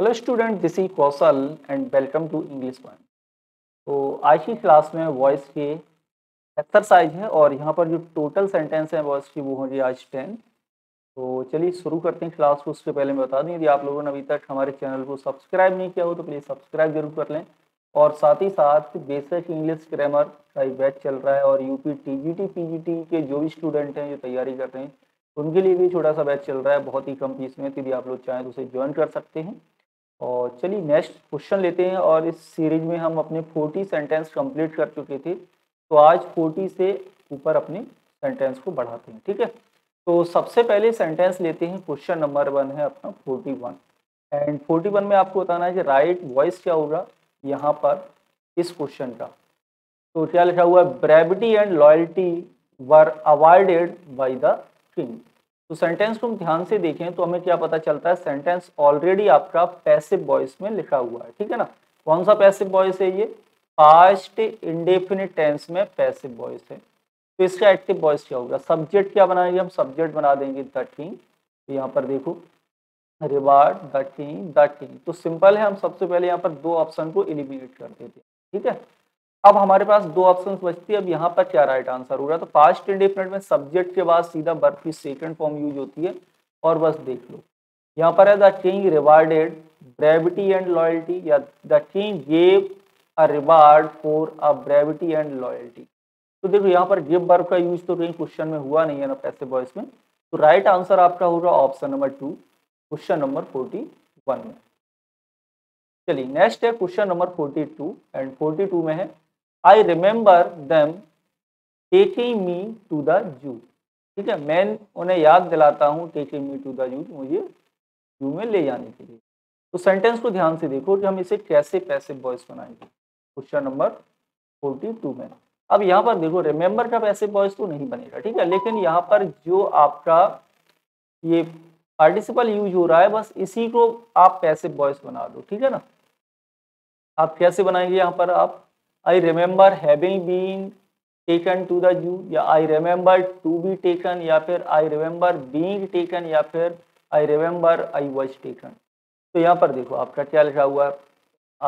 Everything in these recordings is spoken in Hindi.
Hello student, this is Kaushal and welcome to English point. तो आज की क्लास में वॉइस की एक्सरसाइज है और यहाँ पर जो टोटल सेंटेंस है वॉइस की वो होगी आज 10। तो चलिए शुरू करते हैं क्लास को। उससे पहले मैं बता दूँ, यदि आप लोगों ने अभी तक हमारे चैनल को सब्सक्राइब नहीं किया हो तो प्लीज़ सब्सक्राइब जरूर कर लें। और साथ ही साथ बेसिक इंग्लिश ग्रामर का बैच चल रहा है और यूपी टीजीटी पीजीटी के जो भी स्टूडेंट हैं जो तैयारी कर रहे हैं उनके लिए भी छोटा सा बैच चल रहा है, बहुत ही कम फीस में। यदि आप लोग चाहें तो उसे ज्वाइन कर सकते हैं। और चलिए नेक्स्ट क्वेश्चन लेते हैं। और इस सीरीज में हम अपने 40 सेंटेंस कंप्लीट कर चुके थे, तो आज 40 से ऊपर अपने सेंटेंस को बढ़ाते हैं। ठीक है, तो सबसे पहले सेंटेंस लेते हैं। क्वेश्चन नंबर 1 है अपना 41 एंड 41 में आपको बताना है कि राइट वॉइस क्या होगा यहाँ पर इस क्वेश्चन का। तो क्या लिखा हुआ है, brevity and loyalty were awarded by the king. तो सेंटेंस को हम ध्यान से देखें तो हमें क्या पता चलता है, सेंटेंस ऑलरेडी आपका पैसिव वॉइस में लिखा हुआ है। ठीक है ना, कौन सा पैसिव वॉइस है ये, पास्ट इंडेफिनिट टेंस में पैसिव वॉइस है। तो इसका एक्टिव वॉइस क्या होगा, सब्जेक्ट क्या बनाएंगे हम, सब्जेक्ट बना देंगे द किंग। तो यहाँ पर देखो, reward the king the king. तो सिंपल है, हम सबसे पहले यहाँ पर दो ऑप्शन को एलिमिनेट कर देते हैं। ठीक है, अब हमारे पास दो ऑप्शन बचती है। अब यहाँ पर क्या राइट आंसर होगा, तो पास्ट इंडेफिनिट में सब्जेक्ट के बाद सीधा वर्ब की सेकंड फॉर्म यूज होती है। और बस देख लो, यहाँ पर है the king rewarded brevity and loyalty, या the king gave a reward for a brevity and loyalty. तो देखो यहाँ पर गिव वर्ब का यूज तो कहीं क्वेश्चन में हुआ नहीं है ना, पैसिव वॉइस में। तो राइट आंसर आपका होगा ऑप्शन नंबर 2 क्वेश्चन नंबर 41 में। चलिए नेक्स्ट है क्वेश्चन नंबर 42 एंड 42 में है I remember them taking me to the zoo। ठीक है, मैं उन्हें याद दिलाता हूँ taking me to the zoo, मुझे zoo में ले जाने के लिए। तो सेंटेंस को ध्यान से देखो कि हम इसे कैसे पैसिव वॉइस बनाएंगे क्वेश्चन नंबर 42 में। अब यहाँ पर देखो, रिमेंबर का पैसिव वॉइस तो नहीं बनेगा। ठीक है, लेकिन यहाँ पर जो आपका ये पार्टिसिपल यूज हो रहा है बस इसी को आप पैसिव वॉइस बना दो। ठीक है ना, आप कैसे बनाएंगे, यहाँ पर आप I remember having been taken to the zoo, या I remember to be taken, या फिर I remember being taken, या फिर I remember I was taken। तो यहाँ पर देखो आपका क्या लिखा हुआ है,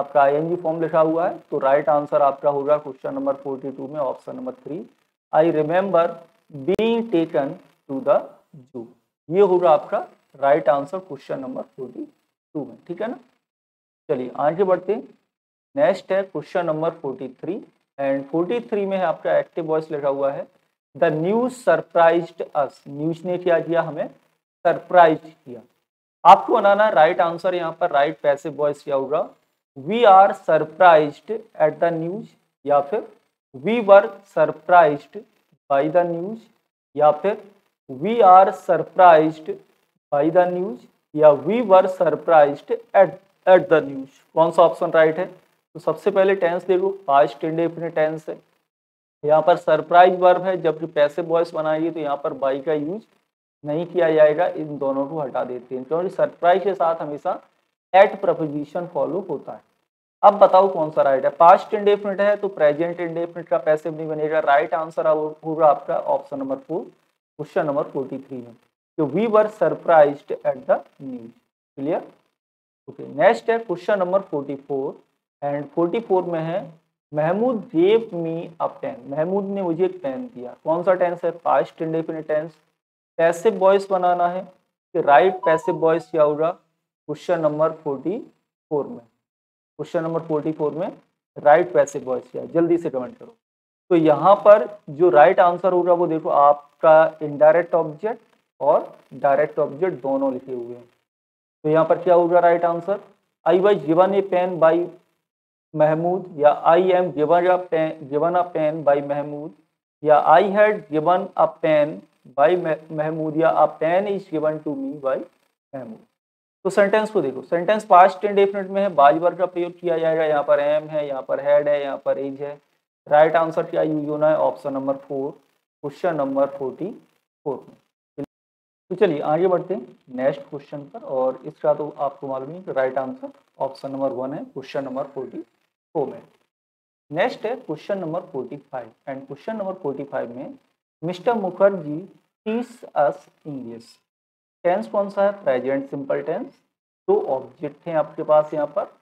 आपका ing फॉर्म लिखा हुआ है। तो राइट आंसर आपका होगा क्वेश्चन नंबर 42 में option number 3 I remember being taken to the zoo। ये होगा आपका राइट आंसर क्वेश्चन नंबर 42 में। ठीक है ना, चलिए आगे बढ़ते हैं। नेक्स्ट है क्वेश्चन नंबर 43 एंड 43 में है आपका एक्टिव वॉइस लिखा हुआ है the news surprised us. News ने क्या किया, हमें सरप्राइज किया। आपको बनाना राइट आंसर यहाँ पर, राइट पैसिव वॉइस क्या होगा, we are surprised at the news, या फिर we were surprised by the news, या फिर we are surprised by the news, या we were surprised at the news. कौन सा ऑप्शन राइट है, तो सबसे पहले टेंस देखो, पास्ट इंडेफिनिट टेंस है। यहाँ पर सरप्राइज वर्ब है, जबकि पैसिव वॉइस बनाइए तो यहाँ पर बाई का यूज नहीं किया जाएगा। इन दोनों को हटा देते हैं क्योंकि सरप्राइज के साथ हमेशा एट प्रपोजिशन फॉलो होता है। अब बताओ कौन सा राइट है, पास्ट इंडेफिनिट है तो प्रेजेंट इंडेफिनिट का पैसिव नहीं बनेगा। राइट आंसर होगा आपका ऑप्शन नंबर 4 क्वेश्चन नंबर 43 में, तो we were surprised at the news. Clear, okay. Next है क्वेश्चन नंबर 44 एंड 44 में है Mahmood gave me a pen. Mahmood ने मुझे एक पेन दिया। कौन सा टेंस है, past indefinite tense, passive voice बनाना है। कि राइट पैसिव वॉइस क्या होगा क्वेश्चन नंबर 44 में, क्वेश्चन नंबर 44 में राइट पैसिव वॉइस क्या है, जल्दी से कमेंट करो। तो यहाँ पर जो राइट आंसर होगा वो देखो आपका इनडायरेक्ट ऑब्जेक्ट और डायरेक्ट ऑब्जेक्ट दोनों लिखे हुए हैं। तो यहाँ पर क्या होगा right answer, I was given a pen by Mahmood, या I am given a pen by Mahmood, या I had given a pen by Mahmood, या a pen is given to me by Mahmood. तो सेंटेंस को देखो, सेंटेंस पास्ट इंडेफिनिट में है, बाज वर्ग का प्रयोग किया जाएगा। यहाँ पर एम है, यहाँ पर हैड है, यहाँ पर इज है। राइट आंसर क्या यूज होना है, ऑप्शन नंबर 4 क्वेश्चन नंबर 44 में। तो चलिए आगे बढ़ते हैं नेक्स्ट क्वेश्चन पर। और इसका तो आपको मालूम है कि राइट आंसर ऑप्शन नंबर 1 है क्वेश्चन नंबर 44 में। नेक्स्ट है question number 45 and question number 45 में mister Mukherjee teach us English. Tense कौन सा है, प्रेजेंट सिंपल टेंस, दो ऑब्जेक्ट है आपके पास यहाँ पर,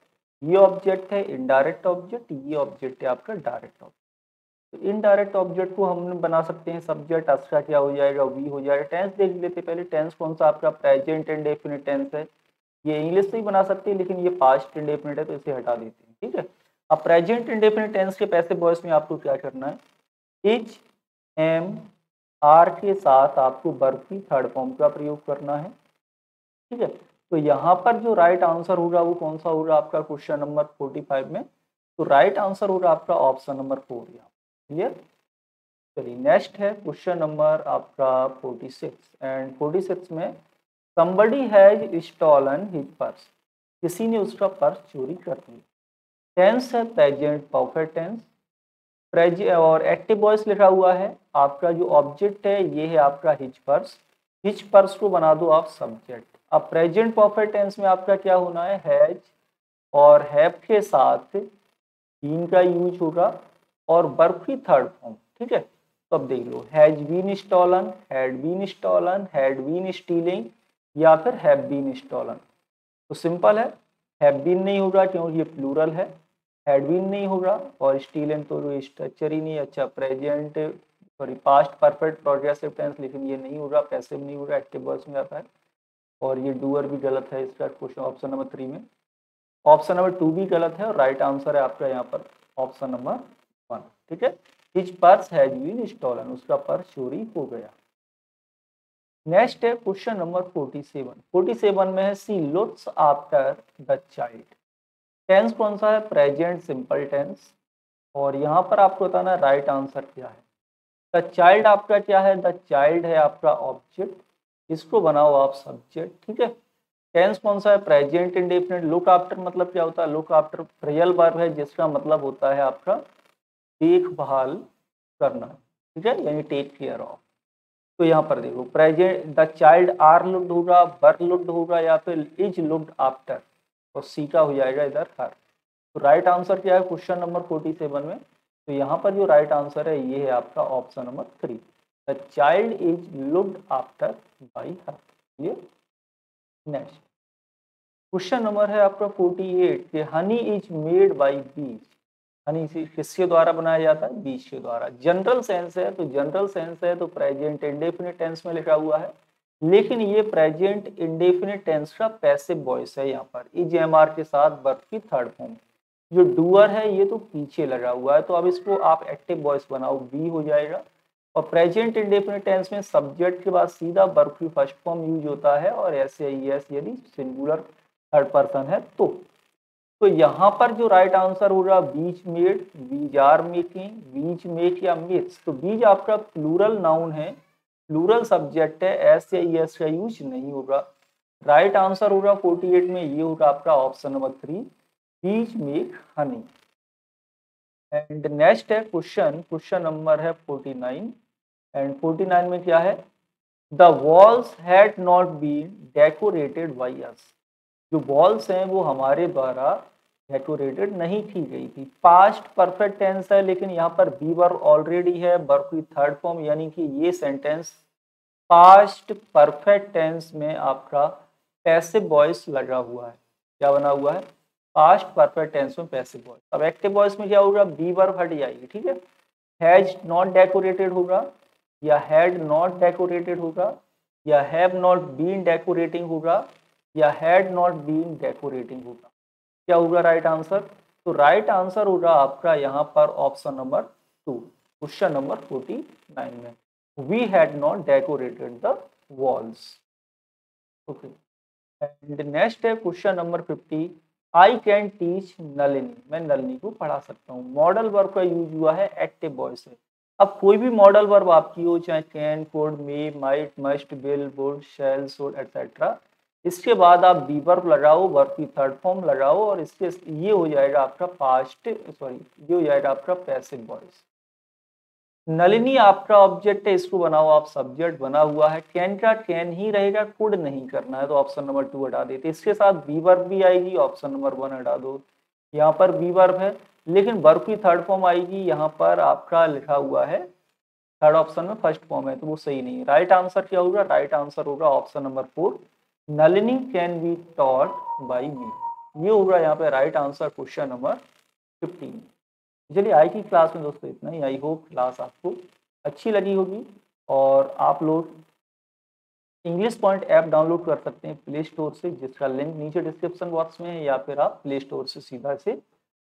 ये ऑब्जेक्ट है इनडायरेक्ट ऑब्जेक्ट, ये ऑब्जेक्ट है आपका डायरेक्ट ऑब्जेक्ट। तो इनडायरेक्ट ऑब्जेक्ट को हम बना सकते हैं सब्जेक्ट, उसका क्या हो जाएगा वी हो जाएगा। टेंस देख लेते पहले, टेंस कौन सा आपका प्रेजेंट एंड डेफिनेट टेंस है, ये इंग्लिश से ही बना सकते हैं लेकिन ये पास्ट एंड डेफिनेट है तो इसे हटा देते हैं, ठीक है। अब प्रेजेंट एंड डेफिनेट टेंस के पैसे वॉइस में आपको क्या करना है, इज एम आर के साथ आपको वर्ब की थर्ड फॉर्म का प्रयोग करना है, ठीक है। तो यहाँ पर जो राइट आंसर होगा वो कौन सा होगा आपका क्वेश्चन नंबर 45 में, तो राइट आंसर होगा आपका ऑप्शन नंबर 4 यहाँ, क्लियर। चलिए नेक्स्ट है क्वेश्चन नंबर आपका 46 एंड 46 में somebody has stolen his purse, किसी ने उसका पर्स चोरी कर लिया। टेंस है प्रेजेंट परफेक्ट टेंस, प्रेजेंट और एक्टिव वॉइस लिखा हुआ है। आपका जो ऑब्जेक्ट है ये है आपका हिज पर्स, हिज पर्स को बना दो आप सब्जेक्ट। अब प्रेजेंट परफेक्ट टेंस में आपका क्या होना है, हैज और हैव के साथ बीन का यूज होगा और वर्ब की थर्ड फॉर्म, ठीक है। तो अब देख लो, has been stolen, had been stolen, had been stealing या फिर हैव बीन स्टॉलन। तो सिंपल है, हैव बीन नहीं होगा क्योंकि ये प्लूरल है, हैड बीन नहीं होगा और स्टीलन तो स्ट्रक्चर ही नहीं। अच्छा present sorry past perfect progressive tense, लेकिन ये नहीं होगा, पैसिव नहीं होगा, एक्टिव वॉइस में आता है। और ये डूअर भी गलत है इसका क्वेश्चन ऑप्शन नंबर 3 में, ऑप्शन नंबर 2 भी गलत है और राइट आंसर है आपका यहाँ पर ऑप्शन नंबर 1, ठीक है। His purse has been stolen, उसका पर्स चोरी हो गया। नेक्स्ट है क्वेश्चन नंबर 47 में है she looks after the child. Tense कौन सा है, प्रेजेंट सिंपल टेंस और यहाँ पर आपको बताना राइट आंसर क्या है। द चाइल्ड आपका क्या है, द चाइल्ड है आपका ऑब्जेक्ट, इसको बनाओ आप सब्जेक्ट, ठीक है। टेंस कौन सा है, प्रेजेंट इंडेफिनेट। लुक आफ्टर मतलब क्या होता है, लुक आफ्टर रियल वर्ब है जिसका मतलब होता है आपका देखभाल करना, ठीक है, यानी टेक केयर ऑफ। तो यहाँ पर देखो present the child are looked होगा, वर लुक्ड होगा या फिर इज लुक्ड आफ्टर और सी का हो जाएगा इधर हर। तो राइट आंसर क्या है क्वेश्चन नंबर 47 में, तो यहाँ पर जो राइट आंसर है ये है आपका option number 3, the child is looked after by her, clear. Next question number है आपका 48 कि हनी इज मेड बाई बीज। हनी किसके द्वारा बनाया जाता है, बीज के द्वारा। जनरल सेंस है तो जनरल सेंस है तो प्रेजेंट इंडेफिनिट टेंस में लिखा हुआ है, लेकिन ये प्रेजेंट इंडेफिनिट टेंस का पैसिव वॉइस है। यहाँ पर इज एम आर के साथ वर्ब की थर्ड फॉर्म, जो डूअर है ये तो पीछे लगा हुआ है, तो अब इसको आप एक्टिव वॉइस बनाओ बी हो जाएगा। और प्रेजेंट इंडेफिनिट टेंस में सब्जेक्ट के बाद सीधा वर्ब की फर्स्ट फॉर्म यूज होता है और ऐसे ही यस यदि सिंगुलर थर्ड पर्सन है तो यहाँ पर जो राइट आंसर होगा bees made, bees are making, bees make या मेक्स। तो बीज आपका प्लूरल नाउन है, प्लूरल सब्जेक्ट है, ऐसे ही यस का यूज नहीं होगा। राइट आंसर होगा 48 में ये होगा आपका option number 3, bees make honey. And next है क्वेश्चन नंबर है 49 एंड 49 में क्या है, the walls had not been decorated by us, जो वॉल्स हैं वो हमारे द्वारा डेकोरेटेड नहीं की गई थी। पास्ट परफेक्ट टेंस है लेकिन यहाँ पर बी वर्ब ऑलरेडी है, वर्ब की थर्ड फॉर्म, यानी कि ये सेंटेंस पास्ट परफेक्ट टेंस में आपका पैसिव वॉइस लगा हुआ है। क्या बना हुआ है, पास्ट परफेक्ट टेंस में पैसिव वॉइस। अब एक्टिव वॉइस में क्या होगा, बी वर्ब हट जाएगी, ठीक है। हैज नॉट डेकोरेटेड होगा या हैड नॉट डेकोरेटेड होगा या हैव नॉट बीन डेकोरेटिंग होगा या हैड नॉट बीन डेकोरेटिंग होगा, क्या होगा राइट आंसर। तो राइट आंसर होगा आपका यहाँ पर ऑप्शन नंबर 2 क्वेश्चन नंबर 49 में, we had not decorated the walls, okay. And next है question number 50, I can teach Nalini, मैं नलिनी को पढ़ा सकता हूँ। मॉडल वर्ब का यूज हुआ है, एक्टिव वॉइस है। अब कोई भी मॉडल वर्ब आपकी हो, चाहे can, could, may, might, must, will, would, shall, should etcetera, इसके बाद आप बी वर्ब लगाओ, वर्ब की थर्ड फॉर्म लगाओ और इसके ये हो जाएगा आपका ये हो जाएगा आपका पैसिव वॉइस। नलिनी आपका ऑब्जेक्ट है, इसको बनाओ आप सब्जेक्ट, बना हुआ है। कैन का कैन ही रहेगा, कुड नहीं करना है, तो ऑप्शन नंबर 2 हटा देते। इसके साथ बी वर्ब भी आएगी, ऑप्शन नंबर 1 हटा दो। यहाँ पर बी वर्ब है लेकिन वर्ब की थर्ड फॉर्म आएगी, यहाँ पर आपका लिखा हुआ है थर्ड ऑप्शन में फर्स्ट फॉर्म है, तो वो सही नहीं है। राइट आंसर क्या होगा, राइट आंसर होगा option number 4, Nalini can be taught by B. ये हो रहा है यहाँ पे राइट आंसर क्वेश्चन नंबर 15। चलिए आई की क्लास में दोस्तों इतना ही। आई होप क्लास आपको अच्छी लगी होगी और आप लोग इंग्लिश पॉइंट ऐप डाउनलोड कर सकते हैं प्ले स्टोर से, जिसका लिंक नीचे डिस्क्रिप्शन बॉक्स में है, या फिर आप प्ले स्टोर से सीधा इसे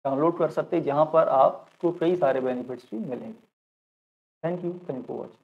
डाउनलोड कर सकते हैं, जहाँ पर आपको कई सारे बेनिफिट्स भी मिलेंगे। Thank you for watching.